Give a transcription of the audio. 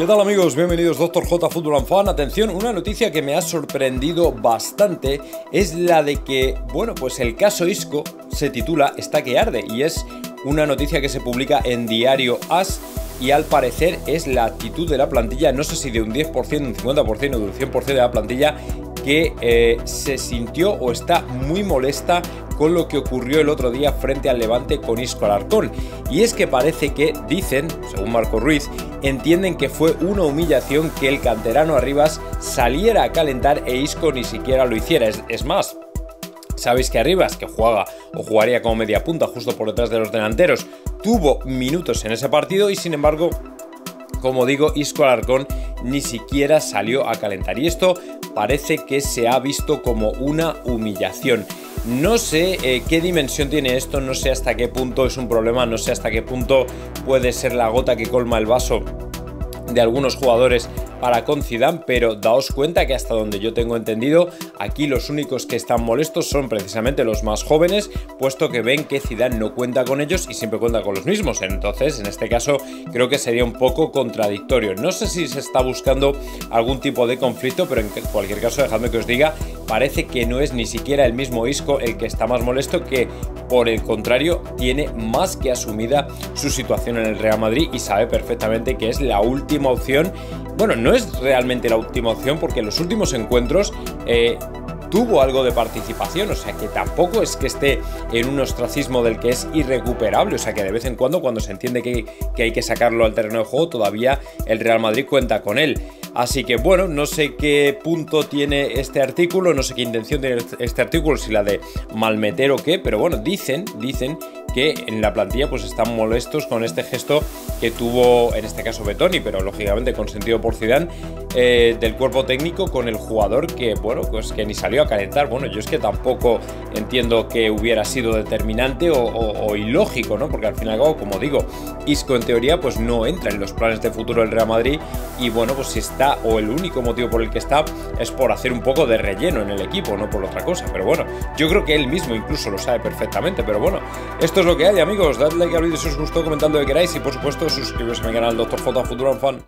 ¿Qué tal, amigos? Bienvenidos a Doctor J Futbolanfán. Atención, una noticia que me ha sorprendido bastante es la de que, bueno, pues el caso Isco se titula Está que arde, y es una noticia que se publica en Diario As, y al parecer es la actitud de la plantilla, no sé si de un 10%, un 50% o de un 100% de la plantilla, que se sintió o está muy molesta con lo que ocurrió el otro día frente al Levante con Isco Alarcón. Y es que parece que, dicen, según Marco Ruiz, entienden que fue una humillación que el canterano Arribas saliera a calentar e Isco ni siquiera lo hiciera. Es más, sabéis que Arribas, que juega o jugaría como media punta justo por detrás de los delanteros, tuvo minutos en ese partido y, sin embargo, como digo, Isco Alarcón ni siquiera salió a calentar. Y esto parece que se ha visto como una humillación. No sé qué dimensión tiene esto, no sé hasta qué punto es un problema, no sé hasta qué punto puede ser la gota que colma el vaso de algunos jugadores para con Zidane, pero daos cuenta que, hasta donde yo tengo entendido, aquí los únicos que están molestos son precisamente los más jóvenes, puesto que ven que Zidane no cuenta con ellos y siempre cuenta con los mismos. Entonces, en este caso, creo que sería un poco contradictorio. No sé si se está buscando algún tipo de conflicto, pero en cualquier caso, dejadme que os diga, parece que no es ni siquiera el mismo Isco el que está más molesto, que por el contrario tiene más que asumida su situación en el Real Madrid y sabe perfectamente que es la última opción. Bueno, no es realmente la última opción, porque en los últimos encuentros tuvo algo de participación, o sea que tampoco es que esté en un ostracismo del que es irrecuperable, o sea que de vez en cuando, cuando se entiende que hay que sacarlo al terreno de juego, todavía el Real Madrid cuenta con él. Así que bueno, no sé qué punto tiene este artículo, no sé qué intención tiene este artículo, si la de malmeter o qué, pero bueno, dicen que en la plantilla pues están molestos con este gesto que tuvo, en este caso, Betoni, pero lógicamente consentido por Zidane, del cuerpo técnico con el jugador que, bueno, pues que ni salió a calentar. Bueno, yo es que tampoco entiendo que hubiera sido determinante o ilógico, ¿no? Porque al fin y al cabo, como digo, Isco en teoría pues no entra en los planes de futuro del Real Madrid y, bueno, pues si está, o el único motivo por el que está es por hacer un poco de relleno en el equipo, no por otra cosa. Pero bueno, yo creo que él mismo incluso lo sabe perfectamente, pero bueno, esto es lo que hay, amigos. Dadle like al vídeo si os gustó, comentando lo que queráis y, por supuesto, suscribiros a mi canal Doctor J Futbolanfán.